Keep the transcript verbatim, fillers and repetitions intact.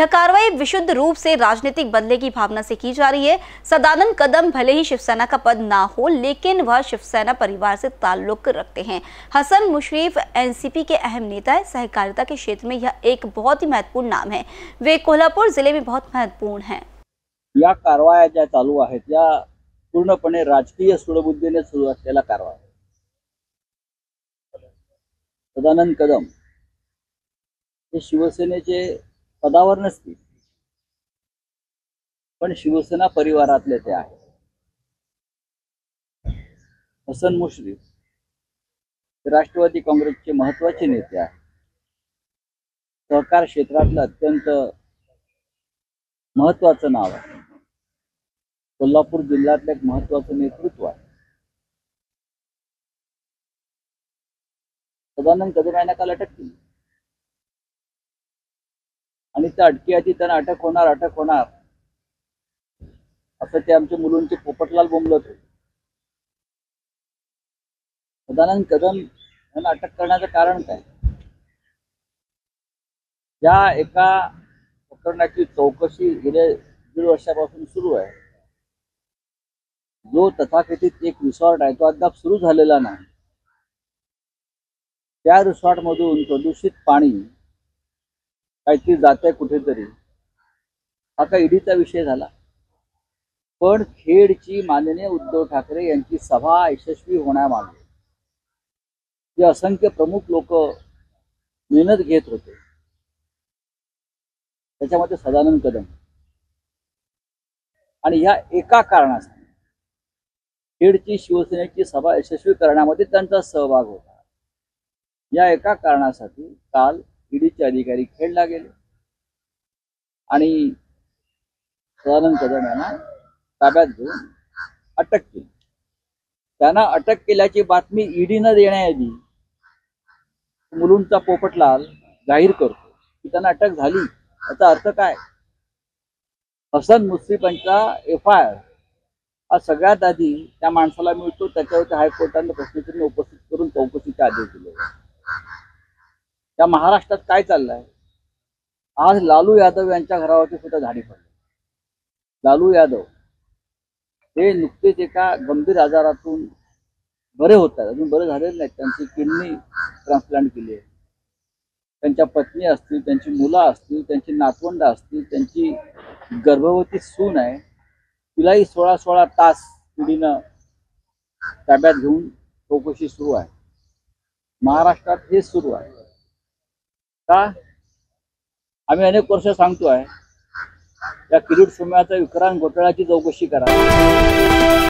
यह कार्रवाई विशुद्ध रूप से राजनीतिक बदले की भावना से की जा रही है। सदानंद कदम भले ही शिवसेना का पद ना हो, लेकिन वह शिवसेना परिवार से ताल्लुक रखते हैं। हसन मुश्रीफ एनसीपी के अहम नेता है। सहकारिता के क्षेत्र में यह एक बहुत ही महत्वपूर्ण नाम है। वे कोल्हापुर जिले में बहुत महत्वपूर्ण है। या कारवाया ज्या चालू आहेत या पूर्णपणे राजकीय सूडबुद्धीने सुरू असलेला कारवाई आहे। सदानंद कदम हे शिवसेनेचे पदावर नसतील, पण शिवसेना परिवारातले ते आहेत। हसन मुश्रीफ हे राष्ट्रवादी काँग्रेसचे महत्त्वाचे नेते आहेत। सहकार क्षेत्रातला अत्यंत महत्त्वाचं नाव आहे। कोल्हापूर जिल्ह्यातलं एक महत्त्वाचं नेतृत्व आहे। सदानंद कदम यांना काल अटक केली आणि त्या अटकेआधी त्यांना अटक होणार अटक होणार असं ते आमच्या मुलांचे पोपटलाल बोंबलत होते। सदानंद कदम यांना अटक करण्याचं कारण काय? या एका प्रकरणाची चौकशी गेल्या दीड वर्षापासून सुरू आहे। जो तथाकथित एक रिसॉर्ट आहे तो अद्याप सुरू झालेला नाही। त्या रिसॉर्ट मधून प्रदूषित पाणी काहीतरी जाते कुठेतरी, हा का ईडीचा विषय झाला। पण खेडची माननीय उद्धव ठाकरे यांची सभा यशस्वी होण्यामागे जे असंख्य प्रमुख लोक मेहनत घेत होते त्याच्यामध्ये सदानंद कदम, आणि या एका कारणासाठी खेडची शिवसेनेची सभा यशस्वी करण्यामध्ये त्यांचा सहभाग होता। या एका कारणासाठी काल ईडीचे अधिकारी खेडला गेले आणि सदानंद कदम यांना ताब्यात घेऊन अटक केली। त्यांना अटक केल्याची बातमी ईडीनं देण्याआधी मुलुंडचा पोपटलाल जाहीर करतो की त्यांना अटक झाली। याचा अर्थ काय? हसन मुश्रीफ यांचा एफ आई आर हा सगळ्यात आधी त्या माणसाला मिळतो, त्याच्यावरती हायकोर्टाने प्रश्नचिन्ह उपस्थित करून चौकशीचे आदेश दिले। त्या महाराष्ट्रात काय चाललंय? आज लालू यादव यांच्या घरावरती सुद्धा झाडी पडली। लालू यादव हे नुकतेच एका गंभीर आजारातून बरे होतात, अजून बरे झालेले नाहीत। त्यांची किडनी ट्रान्सप्लांट केली आहे। त्यांच्या पत्नी असतील, त्यांची मुलं असतील, त्यांची नातवंड असतील, त्यांची गर्भवती सून आहे, तिलाही सोळा सोळा तास ईडीनं ताब्यात घेऊन चौकशी सुरू आहे। महाराष्ट्रात हे सुरू आहे का? आम्ही अनेक वर्ष सांगतोय या किरीट सोम्याचा विक्रांत घोटाळ्याची चौकशी करा।